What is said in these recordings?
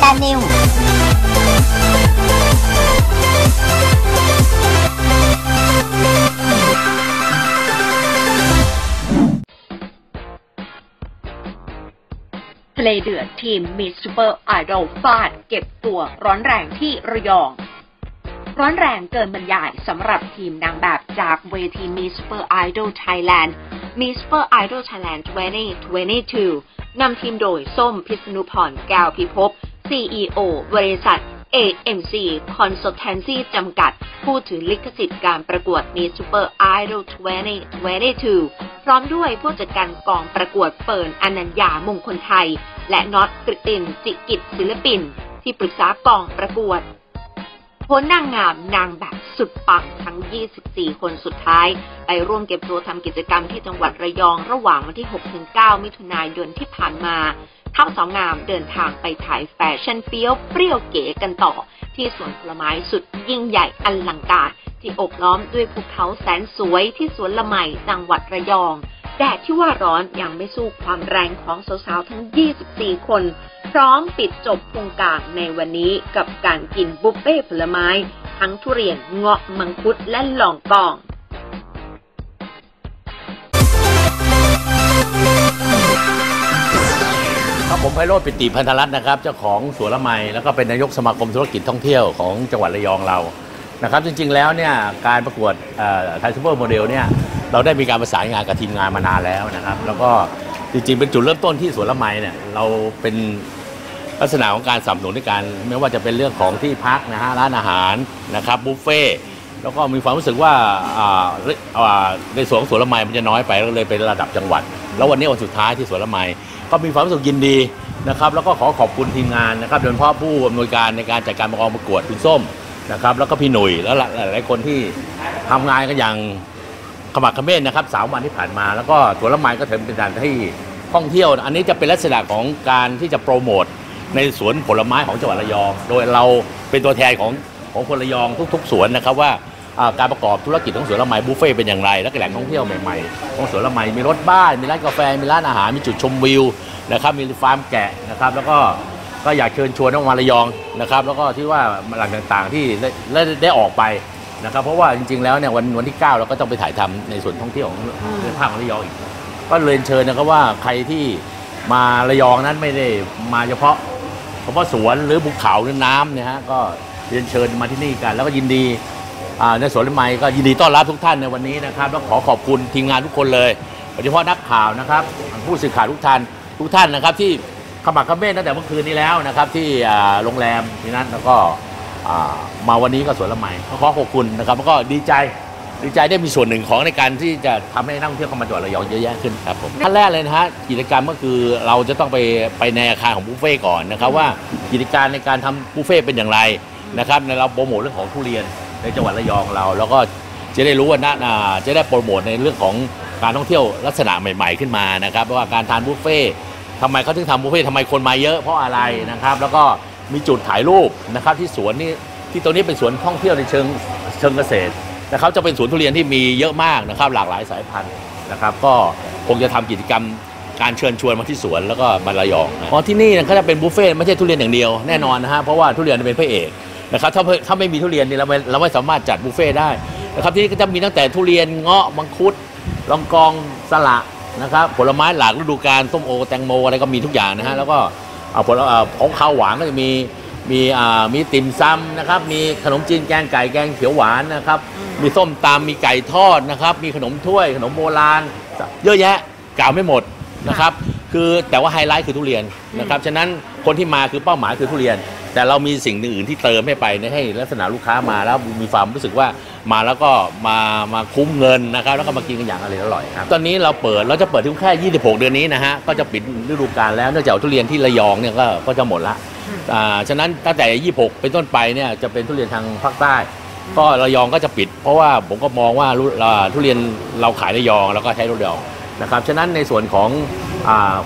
ไทยแลนด์นิวทะเลเดือดทีมมิสซูเปอร์ไอดอลฟาดเก็บตัวร้อนแรงที่ระยองร้อนแรงเกินบรรยายสำหรับทีมนางแบบจากเวทีMiss Super Idol Thailand Miss Super Idol Thailand 2022 นำทีมโดยส้มพิษณุพรแก้วพิภพ CEO บริษัท AMC Consultancy จำกัดผู้ถือลิขสิทธิ์การประกวดMiss Super Idol 2022 พร้อมด้วยผู้จัดการกองประกวดเปิ่น อนัญญามงคลไทยและน็อตกฤตินจิกิจศิลปินที่ปรึกษากองประกวดผลนางงามนางแบบสุดปังทั้ง 24 คนสุดท้ายไปร่วมเก็บตัวทำกิจกรรมที่จังหวัดระยองระหว่างวันที่ 6-9 มิถุนายนที่ผ่านมาทั้งสองงามเดินทางไปถ่ายแฟชั่นเฟี้ยวเปรี้ยวเก๋กันต่อที่สวนผลไม้สุดยิ่งใหญ่อลังการที่อบล้อมด้วยภูเขาแสนสวยที่สวนละไมจังหวัดระยองแดดที่ว่าร้อนยังไม่สู้ความแรงของสาวๆทั้ง 24 คนพร้อมปิดจบโครงการในวันนี้กับการกินบุฟเฟ่ผลไม้ทั้งทุเรียนเงาะมังคุดและหล่องกองครับผมไพโรจน์ ปิติพันธรัตน์นะครับเจ้าของสวนละไมแล้วก็เป็นนายกสมาคมธุรกิจท่องเที่ยวของจังหวัดระยองเรานะครับจริงๆแล้วเนี่ยการประกวดไทยซูเปอร์โมเดลเนี่ยเราได้มีการประสานงานกับทีมงานมานานแล้วนะครับแล้วก็จริงๆเป็นจุดเริ่มต้นที่สวนละไมเนี่ยเราเป็นลักษณะของการสนับสนุนในการไม่ว่าจะเป็นเรื่องของที่พักนะฮะร้านอาหารนะครับบุฟเฟ่แล้วก็มีความรู้สึกว่าในส่วนของสวนละไมมันจะน้อยไปก็เลยเป็นระดับจังหวัดแล้ววันนี้วันสุดท้ายที่สวนละไมก็มีความรู้สึกยินดีนะครับแล้วก็ขอขอบคุณทีมงานนะครับโดยเฉพาะผู้อำนวยการในการจัดการประกวดคุณส้มนะครับแล้วก็พี่หนุ่ยแล้วหลายๆคนที่ทำงานกันอย่างขมักเขม้นนะครับ3 วันที่ผ่านมาแล้วก็สวนละไมก็ถือเป็นสถานที่ท่องเที่ยวอันนี้จะเป็นลักษณะของการที่จะโปรโมทในสวนผลไม้ของจังหวัดระยองโดยเราเป็นตัวแทนของคนระยองทุกๆสวนนะครับว่าการประกอบธุรกิจของสวนละไมบุฟเฟ่เป็นอย่างไรและแหล่งท่องเที่ยวใหม่ๆของสวนละไมมีรถบ้านมีร้านกาแฟมีร้านอาหารมีจุดชมวิวนะครับมีฟาร์มแกะนะครับแล้วก็อยากเชิญชวนน้องมาระยองนะครับแล้วก็ที่ว่าหลังต่างๆที่ได้ออกไปนะครับเพราะว่าจริงๆแล้วเนี่ยวันที่ 9 เราก็ต้องไปถ่ายทำในส่วนท่องเที่ยวของภาคของระยองอีกก็เลยเชิญนะครับว่าใครที่มาระยองนั้นไม่ได้มาเฉพาะสวนหรือภูเขาหรือน้ำเนี่ยฮะก็เรียนเชิญมาที่นี่กันแล้วก็ยินดีในสวนละไมก็ยินดีต้อนรับทุกท่านในวันนี้นะครับแล้วขอขอบคุณทีมงานทุกคนเลยโดยเฉพาะนักข่าวนะครับผู้สื่อข่าวทุกท่านนะครับที่ขมักเขม้นตั้งแต่เมื่อคืนนี้แล้วนะครับที่โรงแรมที่นั้นแล้วก็มาวันนี้ก็สวนละไมขอขอบคุณนะครับแล้วก็ดีใจได้มีส่วนหนึ่งของในการที่จะทำให้นักท่องเที่ยวเข้ามาจังหวัดระยองเยอะแยะขึ้นครับผมขั้นแรกเลยนะฮะกิจกรรมก็คือเราจะต้องไปในอาคารของบุฟเฟ่ก่อนนะครับว่ากิจการในการทำบุฟเฟ่เป็นอย่างไรนะครับในเราโปรโมทเรื่องของทุเรียนในจังหวัดระยองเราแล้วก็จะได้รู้ว่าจะได้โปรโมทในเรื่องของการท่องเที่ยวลักษณะใหม่ๆขึ้นมานะครับว่าการทานบุฟเฟ่ทำไมเขาถึงทำบุฟเฟ่ทำไมคนมาเยอะเพราะอะไรนะครับแล้วก็มีจุดถ่ายรูปนะครับที่สวนนี่ที่ตรงนี้เป็นสวนท่องเที่ยวในเชิงเกษตรนะครับจะเป็นสวนทุเรียนที่มีเยอะมากนะครับหลากหลายสายพันธุ์นะครับก็คงจะทำกิจกรรมการเชิญชวนมาที่สวนแล้วก็มาระยองนะเพราะที่นี่ก็จะเป็นบุฟเฟ่ไม่ใช่ทุเรียนอย่างเดียวแน่นอนนะฮะเพราะว่าทุเรียนเป็นพระเอกนะครับถ้าไม่มีทุเรียนนี่เราไม่สามารถจัดบุฟเฟ่ได้นะครับที่นี่ก็จะมีตั้งแต่ทุเรียนเงาะมังคุดลองกองสละนะครับผลไม้หลากฤดูกาลส้มโอแตงโมอะไรก็มีทุกอย่างนะฮะแล้วก็ผลของข้าวหวานก็จะมีติ่มซำนะครับมีขนมจีนแกงไก่แกงเขียวหวานนะครับมีส้มตำมีไก่ทอดนะครับมีขนมถ้วยขนมโบราณเยอะแยะกล่าวไม่หมดนะครับคือแต่ว่าไฮไลท์คือทุเรียนนะครับฉะนั้นคนที่มาคือเป้าหมายคือทุเรียนแต่เรามีสิ่งอื่นที่เติมให้ไปให้ลักษณะลูกค้ามาแล้วมีความรู้สึกว่ามาแล้วก็มาคุ้มเงินนะครับแล้วก็มากินกันอย่างอร่อยครับตอนนี้เราจะเปิดถึงแค่26เดือนนี้นะฮะก็จะปิดฤดูกาลแล้วเนื่องจากทุเรียนที่ระยองเนี่ยก็จะหมดละฉะนั้นตั้งแต่26เป็นต้นไปเนี่ยจะเป็นทุเรียนทางภาคใต้ก็ระยองก็จะปิดเพราะว่าผมก็มองว่าทุเรียนเราขายระยองแล้วก็ใช้ระยองนะครับฉะนั้นในส่วนของ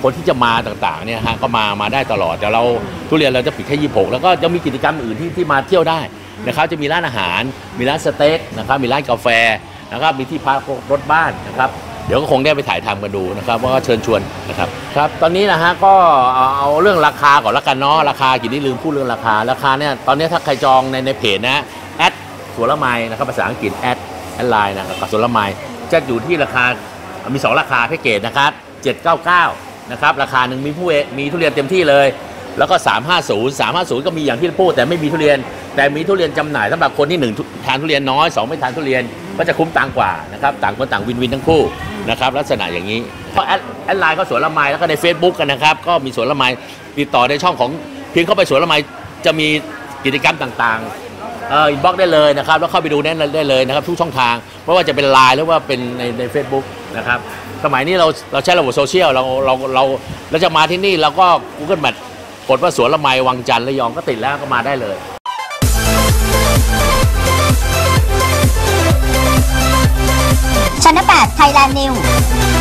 คนที่จะมาต่างๆเนี่ยฮะก็มาได้ตลอดแต่เราทุเรียนเราจะปิดแค่26แล้วก็จะมีกิจกรรมอื่นที่มาเที่ยวได้นะครับจะมีร้านอาหารมีร้านสเต็กนะครับมีร้านกาแฟนะครับมีที่พักรถบ้านนะครับ เดี๋ยวก็คงได้ไปถ่ายทำกันดูนะครับว่าเชิญชวนนะครับครับตอนนี้นะฮะก็เอาเรื่องราคาก่อนละกันเนาะราคากินนี่ลืมพูดเรื่องราคาเนี่ยตอนนี้ถ้าใครจองในเพจนะแอดสวนละไมนะครับภาษาอังกฤษแอดไลน์นะครับสวนละไมจะอยู่ที่ราคามี2ราคาแพ็กเกจนะครับ799นะครับราคาหนึ่งมีทุเรียนเต็มที่เลยแล้วก็350ก็มีอย่างที่พูดแต่ไม่มีทุเรียนแต่มีทุเรียนจำหน่ายสำหรับคนที่1ทานทุเรียนน้อย2ไม่ทานทุเรียนก็จะคุ้มต่างกว่านะครับต่างคนต่างวินทั้งคู่นะครับลักษณะอย่างนี้ก็แอดไลน์ก็สวนละไมแล้วก็ใน Facebook กันนะครับก็มีสวนละไมติดต่อในช่องของเพียงเข้าไปสวนละไมจะมีกิจกรรมต่างๆอินบ็อกซ์ได้เลยนะครับแล้วเข้าไปดูได้เลยนะครับทุกช่องทางไม่ว่าจะเป็นไลน์หรือว่าเป็นใน Facebook นะครับสมัยนี้เราใช้ระบบโซเชียลเราจะมาที่นี่เราก็ Google Map กดว่าสวนละไมวังจันทร์ระยองก็ติดแล้วก็มาได้เลยChannel 8 Thailand News